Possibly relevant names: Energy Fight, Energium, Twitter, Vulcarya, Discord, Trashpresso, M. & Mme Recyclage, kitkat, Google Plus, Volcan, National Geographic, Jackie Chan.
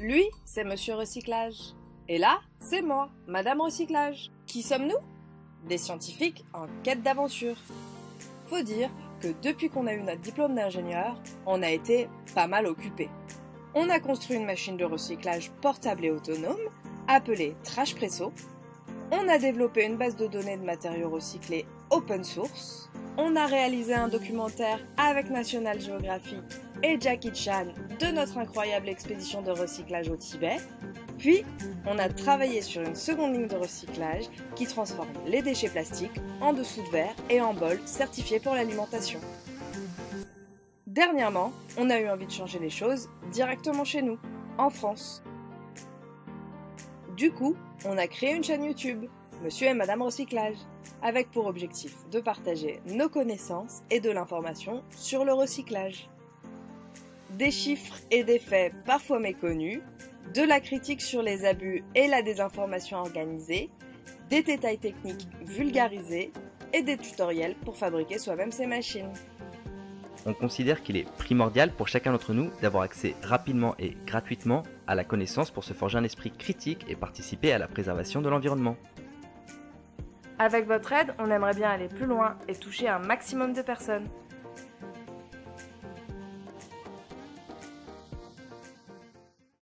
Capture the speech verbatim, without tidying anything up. Lui, c'est Monsieur Recyclage. Et là, c'est moi, Madame Recyclage. Qui sommes-nous? Des scientifiques en quête d'aventure. Faut dire que depuis qu'on a eu notre diplôme d'ingénieur, on a été pas mal occupés. On a construit une machine de recyclage portable et autonome, appelée Trashpresso. On a développé une base de données de matériaux recyclés open source. On a réalisé un documentaire avec National Geographic et Jackie Chan de notre incroyable expédition de recyclage au Tibet. Puis, on a travaillé sur une seconde ligne de recyclage qui transforme les déchets plastiques en dessous de verre et en bols certifiés pour l'alimentation. Dernièrement, on a eu envie de changer les choses directement chez nous, en France. Du coup, on a créé une chaîne YouTube, Monsieur et Madame Recyclage, avec pour objectif de partager nos connaissances et de l'information sur le recyclage. Des chiffres et des faits parfois méconnus, de la critique sur les abus et la désinformation organisée, des détails techniques vulgarisés et des tutoriels pour fabriquer soi-même ses machines. On considère qu'il est primordial pour chacun d'entre nous d'avoir accès rapidement et gratuitement à la connaissance pour se forger un esprit critique et participer à la préservation de l'environnement. Avec votre aide, on aimerait bien aller plus loin et toucher un maximum de personnes.